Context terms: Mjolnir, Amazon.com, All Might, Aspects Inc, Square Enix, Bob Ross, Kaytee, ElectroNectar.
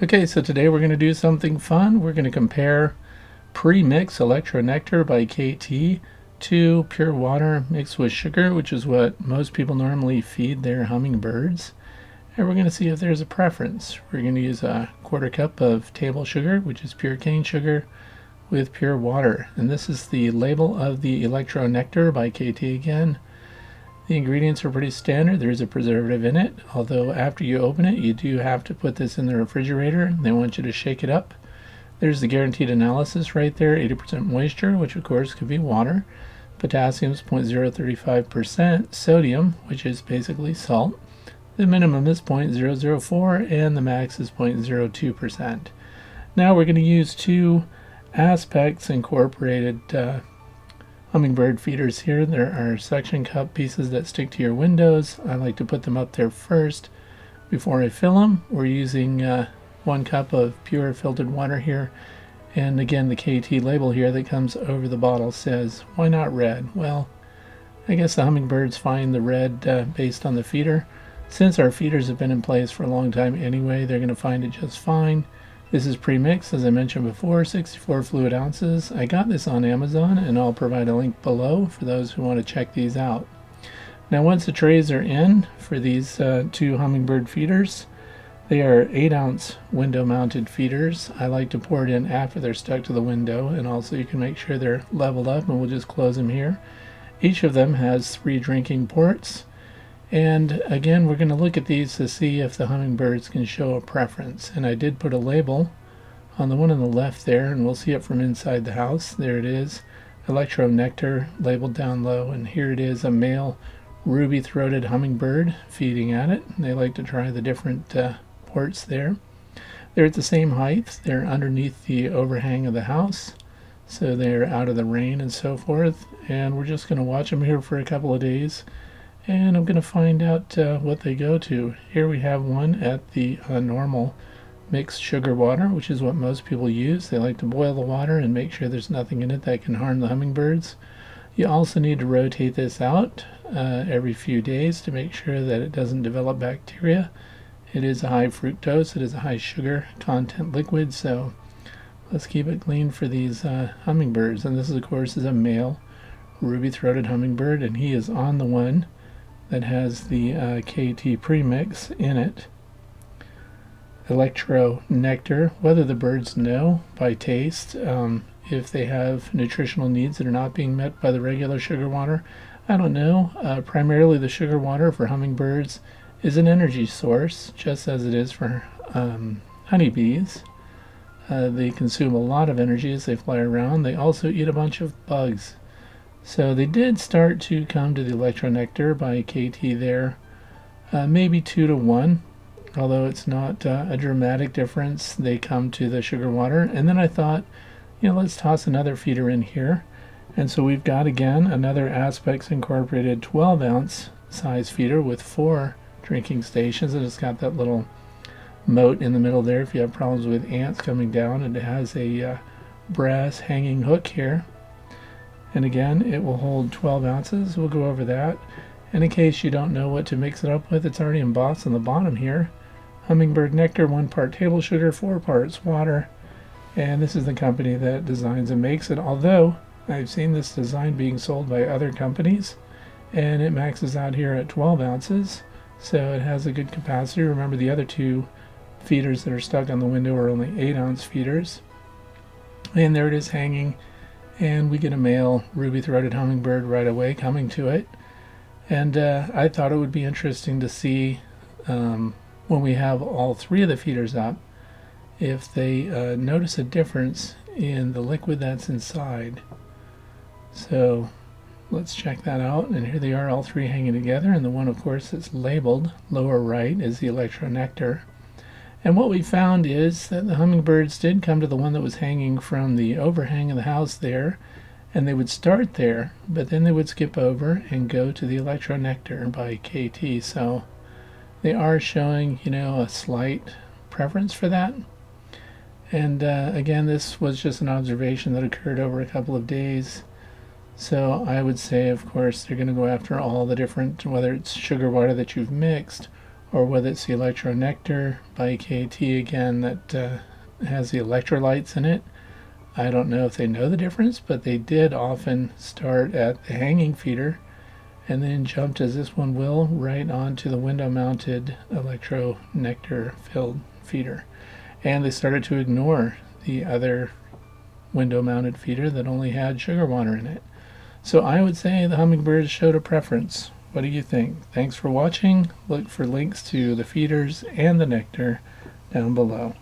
Okay, so today we're going to do something fun. We're going to compare pre-mix ElectroNectar by Kaytee to pure water mixed with sugar, which is what most people normally feed their hummingbirds. And we're going to see if there's a preference. We're going to use 1/4 cup of table sugar, which is pure cane sugar, with pure water. And this is the label of the ElectroNectar by Kaytee again. The ingredients are pretty standard. There is a preservative in it, although after you open it, you do have to put this in the refrigerator. They want you to shake it up. There's the guaranteed analysis right there, 80% moisture, which of course could be water. Potassium is 0.035%. Sodium, which is basically salt. The minimum is 0.004 and the max is 0.02%. Now we're going to use two Aspects Incorporated hummingbird feeders here. There are suction cup pieces that stick to your windows. I like to put them up there first before I fill them. We're using 1 cup of pure filtered water here, and again the Kaytee label here that comes over the bottle says, why not red? Well, I guess the hummingbirds find the red based on the feeder. Since our feeders have been in place for a long time anyway, they're going to find it just fine. This is pre-mixed, as I mentioned before, 64 fluid ounces. I got this on Amazon, and I'll provide a link below for those who want to check these out. Now once the trays are in for these two hummingbird feeders, they are 8-ounce window-mounted feeders. I like to pour it in after they're stuck to the window, and also you can make sure they're leveled up, and we'll just close them here. Each of them has 3 drinking ports, and again we're going to look at these to see if the hummingbirds can show a preference. And I did put a label on the one on the left there, and we'll see it from inside the house. There it is, ElectroNectar labeled down low, and here it is, a male ruby-throated hummingbird feeding at it. They like to try the different ports there. They're at the same height. They're underneath the overhang of the house, so they're out of the rain and so forth. And we're just going to watch them here for a couple of days, and I'm going to find out what they go to. Here we have one at the normal mixed sugar water, which is what most people use. They like to boil the water and make sure there's nothing in it that can harm the hummingbirds. You also need to rotate this out every few days to make sure that it doesn't develop bacteria. It is a high fructose, it is a high sugar content liquid, so let's keep it clean for these hummingbirds. And this, of course, is a male ruby-throated hummingbird, and he is on the one that has the Kaytee premix in it. ElectroNectar, whether the birds know by taste if they have nutritional needs that are not being met by the regular sugar water, I don't know. Primarily the sugar water for hummingbirds is an energy source, just as it is for honeybees. They consume a lot of energy as they fly around. They also eat a bunch of bugs. So they did start to come to the ElectroNectar by Kaytee there, maybe 2 to 1, although it's not a dramatic difference. They come to the sugar water, and then I thought, you know, let's toss another feeder in here. And so we've got again another Aspects Incorporated 12-ounce size feeder with 4 drinking stations, and it's got that little moat in the middle there if you have problems with ants coming down, and it has a brass hanging hook here. And again, it will hold 12 ounces. We'll go over that. And in case you don't know what to mix it up with, it's already embossed on the bottom here. Hummingbird nectar, 1 part table sugar, 4 parts water. And this is the company that designs and makes it, although I've seen this design being sold by other companies. And it maxes out here at 12 ounces. So it has a good capacity. Remember, the other two feeders that are stuck on the window are only 8-ounce feeders. And there it is hanging. And we get a male ruby-throated hummingbird right away coming to it. And I thought it would be interesting to see when we have all 3 of the feeders up, if they notice a difference in the liquid that's inside. So let's check that out. And here they are, all 3 hanging together, and the one, of course, that's labeled lower right is the ElectroNectar. And what we found is that the hummingbirds did come to the one that was hanging from the overhang of the house there, and they would start there, but then they would skip over and go to the ElectroNectar by Kaytee. So they are showing, you know, a slight preference for that. And again, this was just an observation that occurred over a couple of days. So I would say, of course, they're going to go after all the different, whether it's sugar water that you've mixed or whether it's the ElectroNectar by Kaytee again that has the electrolytes in it. I don't know if they know the difference, but they did often start at the hanging feeder and then jumped, as this one will, right onto the window-mounted ElectroNectar-filled feeder. And they started to ignore the other window-mounted feeder that only had sugar water in it. So I would say the hummingbirds showed a preference. What do you think? Thanks for watching. Look for links to the feeders and the nectar down below.